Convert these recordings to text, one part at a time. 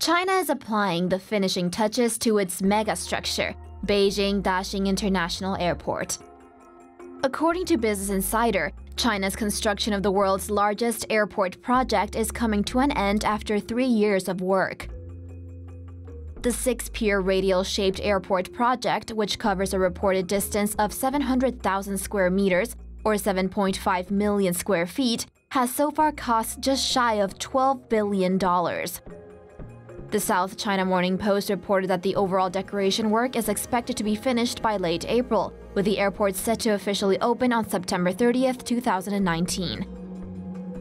China is applying the finishing touches to its megastructure, Beijing Daxing International Airport. According to Business Insider, China's construction of the world's largest airport project is coming to an end after 3 years of work. The six-pier radial-shaped airport project, which covers a reported distance of 700,000 square meters or 7.5 million square feet, has so far cost just shy of $12 billion. The South China Morning Post reported that the overall decoration work is expected to be finished by late April, with the airport set to officially open on September 30, 2019.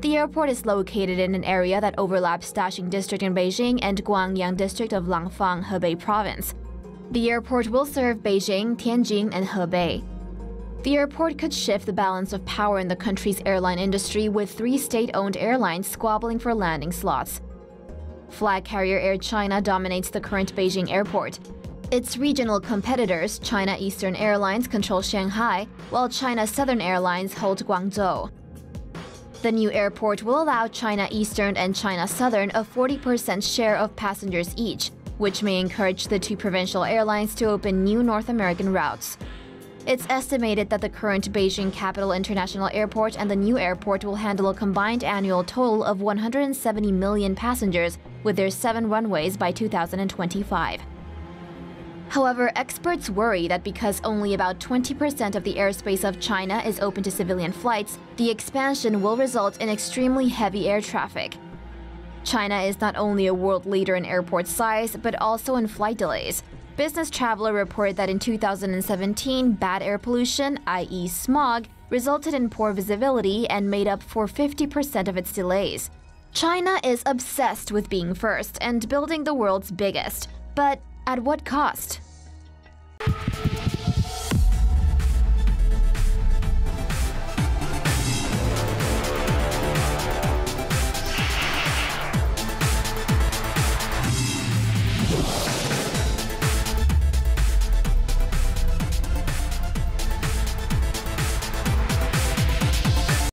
The airport is located in an area that overlaps Daxing District in Beijing and Guangyang District of Langfang, Hebei Province. The airport will serve Beijing, Tianjin, and Hebei. The airport could shift the balance of power in the country's airline industry, with three state-owned airlines squabbling for landing slots. Flag carrier Air China dominates the current Beijing airport. Its regional competitors, China Eastern Airlines, control Shanghai, while China Southern Airlines hold Guangzhou. The new airport will allow China Eastern and China Southern a 40% share of passengers each, which may encourage the two provincial airlines to open new North American routes. It's estimated that the current Beijing Capital International Airport and the new airport will handle a combined annual total of 170 million passengers with their 7 runways by 2025. However, experts worry that because only about 20% of the airspace of China is open to civilian flights, the expansion will result in extremely heavy air traffic. China is not only a world leader in airport size, but also in flight delays. Business Traveler reported that in 2017, bad air pollution, i.e. smog, resulted in poor visibility and made up for 50% of its delays. China is obsessed with being first and building the world's biggest, but at what cost?